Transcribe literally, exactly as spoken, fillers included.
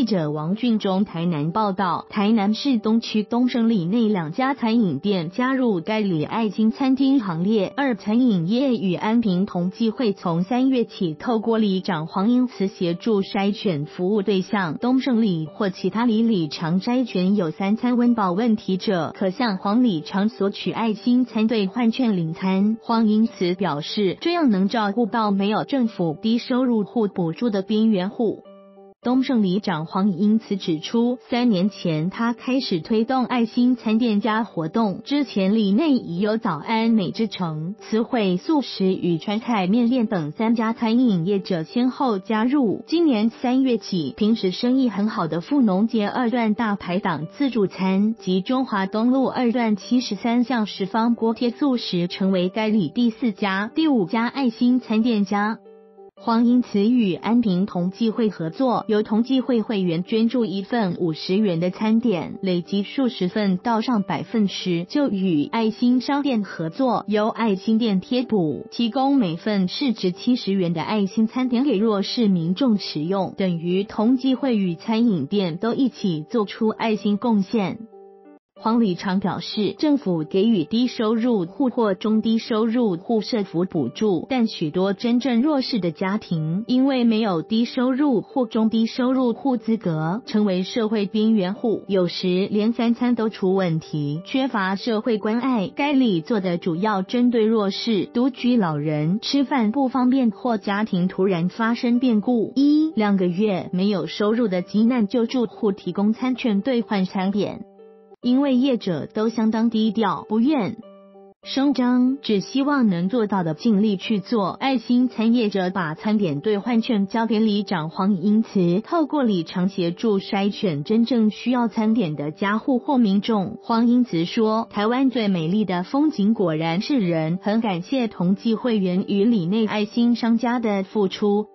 记者王俊忠台南报道，台南市东区东胜里内两家餐饮店加入该里爱金餐厅行列。二餐饮业与安平同济会从三月起，透过里长黄英慈协助筛选服务对象，东胜里或其他里里长筛选有三餐温饱问题者，可向黄里长索取爱心餐兑换券领餐。黄英慈表示，这样能照顾到没有政府低收入户补助的边缘户。东胜里长黄英慈指出，三年前他开始推动爱心餐店家活动，之前里内已有早安美之城、慈惠素食与川菜面店等三家餐饮业者先后加入。今年三月起，平时生意很好的富农街二段大排档自助餐及中华东路二段七十三巷十方锅贴素食成为该里第四家、第五家爱心餐店家。黄英慈与安平同济会合作，由同济会会员捐助一份五十元的餐点，累积数十份到上百份时，就与爱心商店合作，由爱心店贴补，提供每份市值七十元的爱心餐点给弱势民众使用，等于同济会与餐饮店都一起做出爱心贡献。黄里长表示，政府给予低收入户或中低收入户社福补助，但许多真正弱势的家庭因为没有低收入或中低收入户资格，成为社会边缘户，有时连三餐都出问题，缺乏社会关爱。该里做的主要针对弱势、独居老人、吃饭不方便或家庭突然发生变故、一两个月没有收入的急难救助户提供餐券兑换餐点。因为业者都相当低调，不愿声张，只希望能做到的尽力去做。爱心餐业者把餐点兑换券交给里长黄英慈，透过里长协助筛选真正需要餐点的家户或民众。黄英慈说，台湾最美丽的风景果然是人，很感谢同济会员与里内爱心商家的付出。